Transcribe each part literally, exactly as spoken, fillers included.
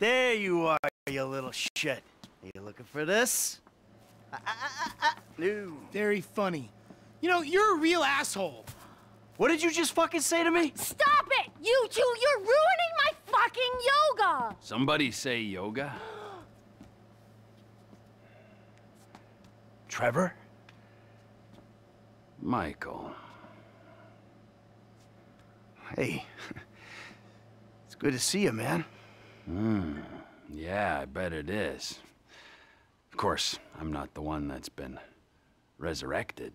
There you are, you little shit. Are you looking for this? Uh, uh, uh, uh. No. Very funny. You know, you're a real asshole. What did you just fucking say to me? Stop it! You two, you're ruining my fucking yoga! Somebody say yoga. Trevor? Michael. Hey. It's good to see you, man. Hmm. Yeah, I bet it is. Of course, I'm not the one that's been resurrected.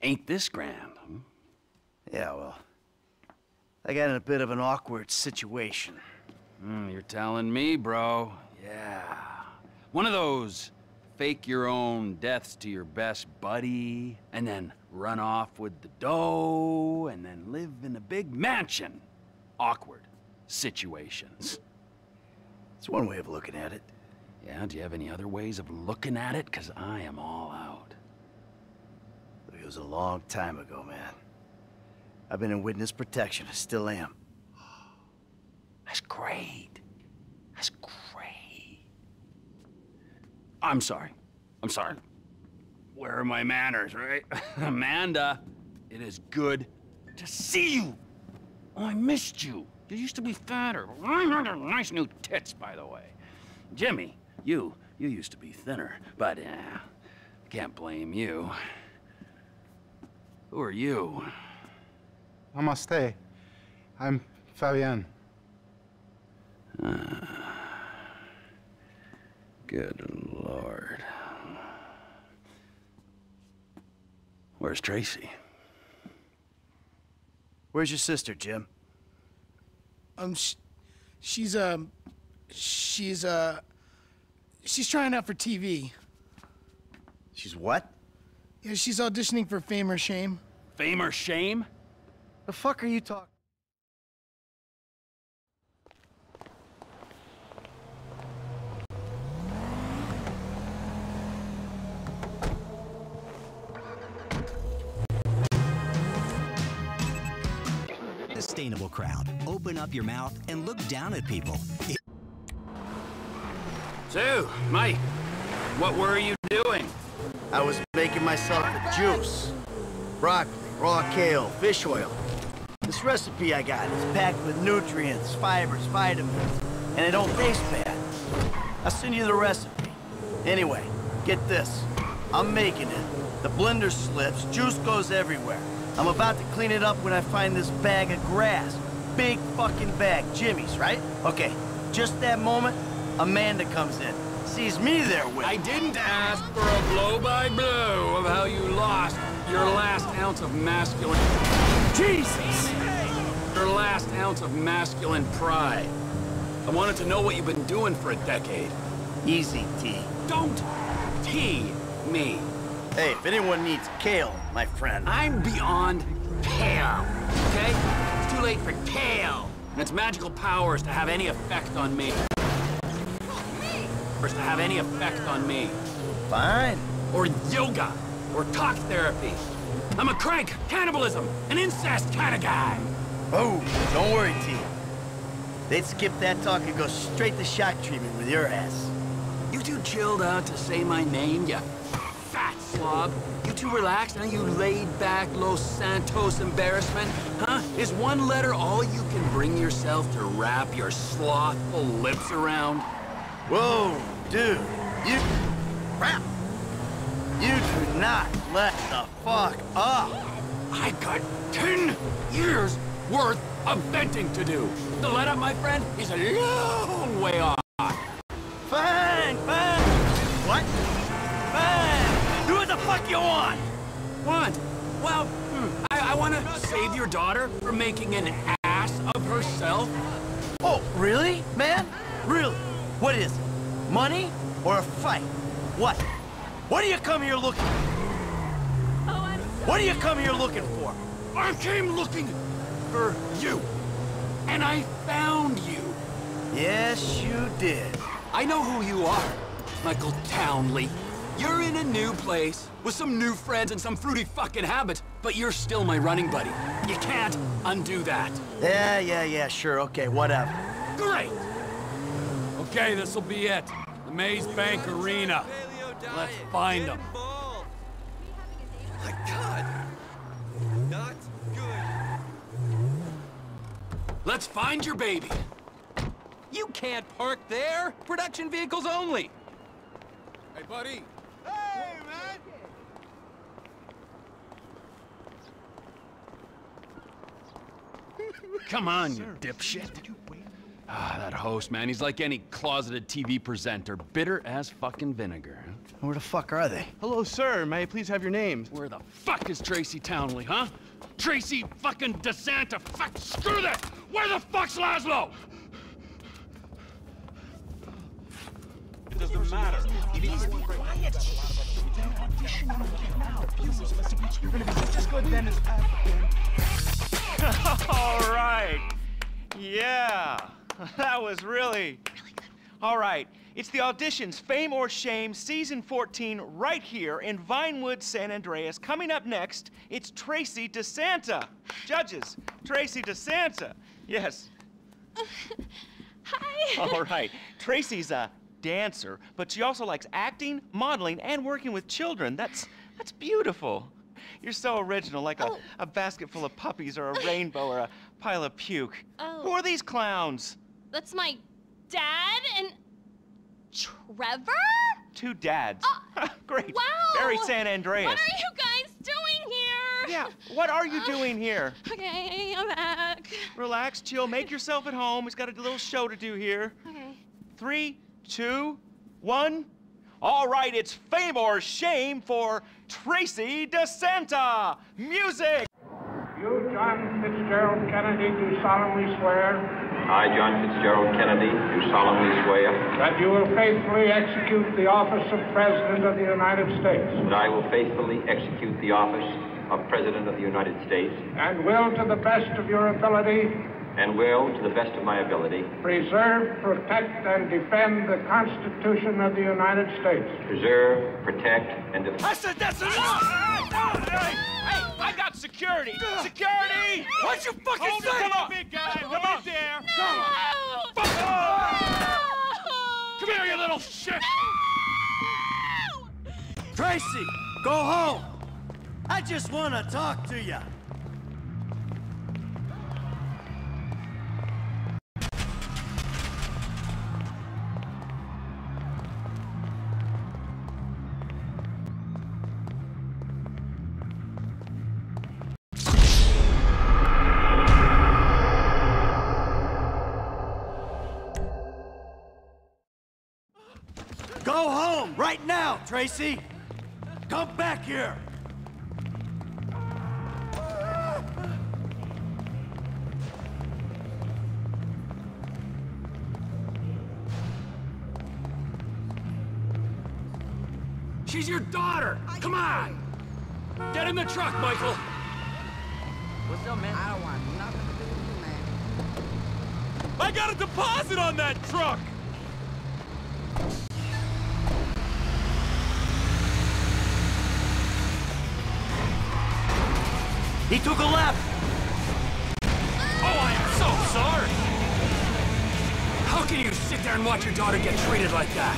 Ain't this grand, hmm? Yeah, well, I got in a bit of an awkward situation. Mm, you're telling me, bro. Yeah. One of those fake your own deaths to your best buddy, and then run off with the dough, and then live in a big mansion. Awkward situations. It's one way of looking at it. Yeah, do you have any other ways of looking at it? Because I am all out. It was a long time ago, man. I've been in witness protection. I still am. That's great. That's great. I'm sorry. I'm sorry. Where are my manners, right? Amanda, it is good to see you. Oh, I missed you. You used to be fatter. Nice new tits, by the way. Jimmy, you, you used to be thinner, but uh, I can't blame you. Who are you? Namaste. I'm Fabienne. Ah. Good Lord. Where's Tracy? Where's your sister, Jim? Um, sh she's, um, she's, uh, she's trying out for T V. She's what? Yeah, she's auditioning for Fame or Shame. Fame or Shame? The fuck are you talking? Sustainable crowd. Open up your mouth and look down at people. It so, Mike, what were you doing? I was making myself a juice. Broccoli, raw kale, fish oil. This recipe I got is packed with nutrients, fibers, vitamins, and it don't taste bad. I'll send you the recipe. Anyway, get this. I'm making it. The blender slips, juice goes everywhere. I'm about to clean it up when I find this bag of grass. Big fucking bag, Jimmy's, right? Okay, just that moment, Amanda comes in. Sees me there with. I didn't ask for a blow-by-blow of how you lost your last ounce of masculine... Jesus! Your last ounce of masculine pride. I wanted to know what you've been doing for a decade. Easy, T. Don't T me. Hey, if anyone needs kale, my friend... I'm beyond kale, okay? It's too late for kale and its magical powers to have any effect on me. to have any effect on me. Fine. Or yoga. Or talk therapy. I'm a crank, cannibalism, an incest kind of guy. Oh, don't worry, T. They'd skip that talk and go straight to shock treatment with your ass. You two chilled out to say my name, you fat slob. You two relaxed, now you laid back Los Santos embarrassment. Huh? Is one letter all you can bring yourself to wrap your slothful lips around? Whoa, dude, you... crap! You do not let the fuck up! I got ten years worth of venting to do. The let up, my friend, is a long way off. Fine, fine! What? Fine! Do what the fuck you want! Want? Well, I, I want to save your daughter from making an ass of herself. Oh, really, man? Really? What is it? Money or a fight? What? What do you come here looking for? Oh, I'm sorry. What do you come here looking for? I came looking for you. And I found you. Yes, you did. I know who you are, Michael Townley. You're in a new place, with some new friends and some fruity fucking habits, but you're still my running buddy. You can't undo that. Yeah, yeah, yeah, sure, okay, whatever. Great! Okay, this'll be it. The Maze Bank Arena. Let's find them. My God! Not good. Let's find your baby. You can't park there! Production vehicles only! Hey, buddy! Hey, man! Come on, you dipshit. Ah, that host, man. He's like any closeted T V presenter. Bitter as fucking vinegar. Where the fuck are they? Hello, sir. May I please have your names? Where the fuck is Tracy Townley, huh? Tracy fucking DeSanta. Fuck, screw this! Where the fuck's Laszlo? It doesn't matter. Please be quiet. They're auditioning right now. You're gonna be just as good then as Fabienne. All right. Yeah. That was really... Really good. All right. It's the auditions, Fame or Shame, Season fourteen, right here in Vinewood, San Andreas. Coming up next, it's Tracy DeSanta. Judges, Tracy DeSanta. Yes. Hi. All right. Tracy's a... dancer, but she also likes acting, modeling, and working with children. That's that's beautiful. You're so original, like oh. a, a basket full of puppies or a rainbow or a pile of puke. Oh. Who are these clowns? That's my dad and Trevor? Two dads. Uh, Great. Wow. Very San Andreas. What are you guys doing here? Yeah, what are you uh, doing here? Okay, I'm back. Relax, chill, make yourself at home. He's got a little show to do here. Okay. Three, two, one. All right, it's Fame or Shame for Tracy DeSanta. Music! You, John Fitzgerald Kennedy, do solemnly swear. I, John Fitzgerald Kennedy, do solemnly swear. That you will faithfully execute the office of President of the United States. That I will faithfully execute the office of President of the United States. And will, to the best of your ability, and will, to the best of my ability, preserve, protect, and defend the Constitution of the United States. Preserve, protect, and defend. I said that's enough! Hey, hey, I got security! Security! What'd you fucking Hold say? Come on, big guy! Come on! There. No! Come on! No. Fuck off. Come here, you little shit! No. Tracy, go home! I just want to talk to you. Go home right now, Tracy! Come back here! She's your daughter! Come on! Get in the truck, Michael! What's up, man? I don't want nothing to do with you, man. I got a deposit on that truck! He took a left! Oh, I am so sorry! How can you sit there and watch your daughter get treated like that?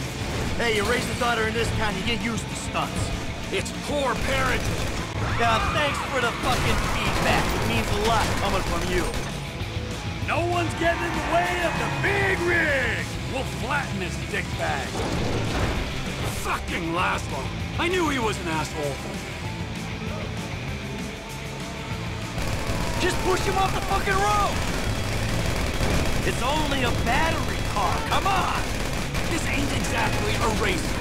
Hey, you raise the daughter in this county, you used to stunts. It's poor parenting. Yeah, thanks for the fucking feedback. It means a lot coming from you. No one's getting in the way of the big rig! We'll flatten this dickbag. Fucking Laszlo. I knew he was an asshole. Just push him off the fucking road! It's only a battery car, come on! This ain't exactly a race.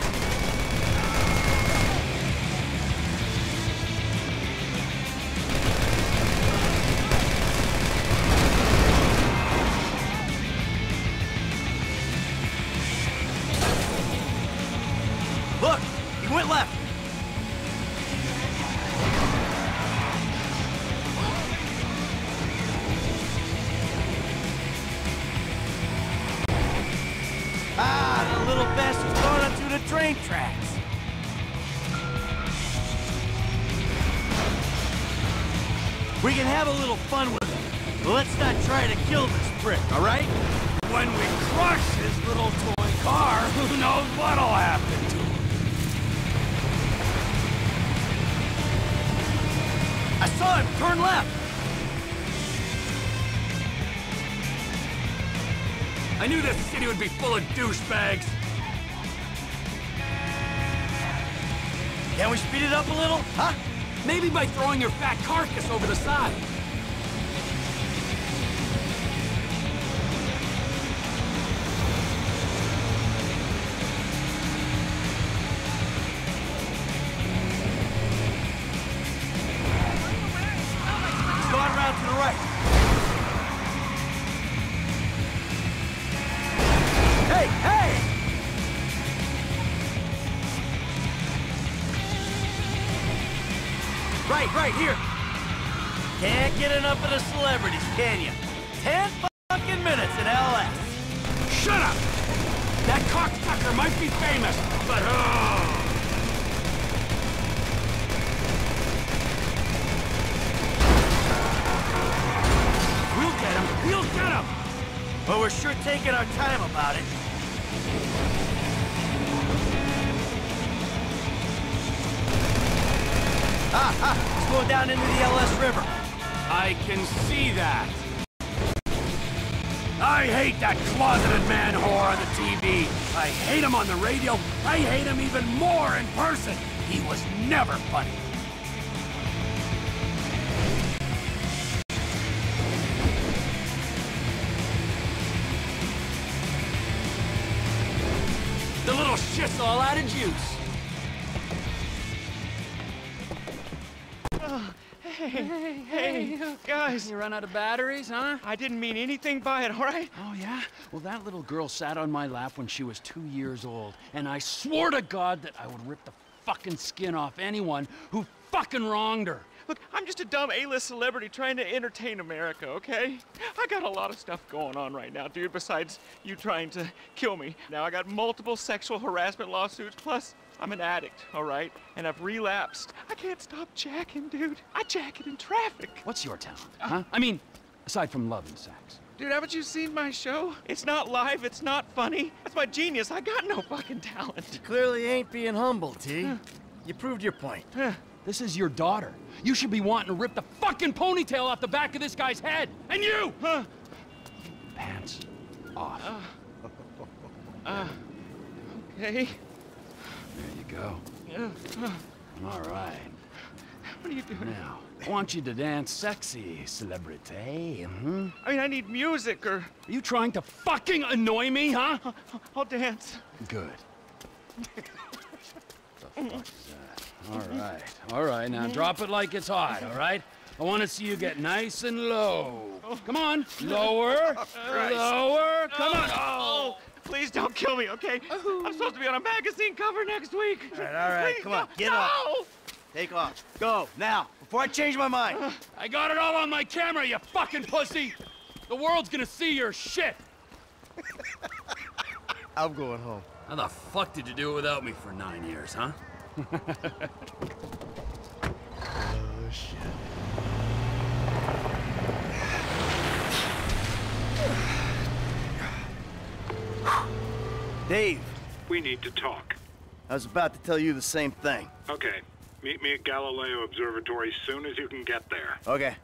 Look, he went left. Ah, the little bastard's going onto the train tracks. We can have a little fun with him, but let's not try to kill this prick, all right? When we crush his little toy car, who knows what'll happen to him? I saw him turn left! I knew this city would be full of douchebags! Can we speed it up a little, huh? Maybe by throwing your fat carcass over the side. Right here. Can't get enough of the celebrities, can you? Ten fucking minutes in L S. Shut up! That cocksucker might be famous, but oh. We'll get him. We'll get him. But we're sure taking our time about it. Ah, ah, let's go down into the L S River. I can see that. I hate that closeted man whore on the T V. I hate him on the radio. I hate him even more in person. He was never funny. The little shit's all out of juice. Hey, hey, hey, guys. You run out of batteries, huh? I didn't mean anything by it, all right? Oh, yeah? Well, that little girl sat on my lap when she was two years old, and I swore to God that I would rip the fucking skin off anyone who fucking wronged her. Look, I'm just a dumb A-list celebrity trying to entertain America, okay? I got a lot of stuff going on right now, dude, besides you trying to kill me. Now, I got multiple sexual harassment lawsuits, plus I'm an addict, all right? And I've relapsed. I can't stop jacking, dude. I jack it in traffic. What's your talent, huh? Uh, I mean, aside from love and sex. Dude, haven't you seen my show? It's not live, it's not funny. That's my genius. I got no fucking talent. You clearly ain't being humble, T. Uh, you proved your point. Uh, this is your daughter. You should be wanting to rip the fucking ponytail off the back of this guy's head. And you! Huh? Pants off. Uh, uh, okay. There you go. Yeah. All right. What are you doing? Now, I want you to dance sexy, celebrity. Mm-hmm. I mean, I need music or... Are you trying to fucking annoy me, huh? I'll, I'll dance. Good. What the fuck is that? All right. All right, now drop it like it's hot, all right? I want to see you get nice and low. Come on. Lower. Oh, lower. No. Come on. Oh. Please don't kill me, okay? I'm supposed to be on a magazine cover next week. All right, all right, Please, come no, on, get no! off. Take off, go, now, before I change my mind. Uh, I got it all on my camera, you fucking pussy. The world's gonna see your shit. I'm going home. How the fuck did you do it without me for nine years, huh? Oh, shit. Dave. We need to talk. I was about to tell you the same thing. Okay. Meet me at Galileo Observatory as soon as you can get there. Okay.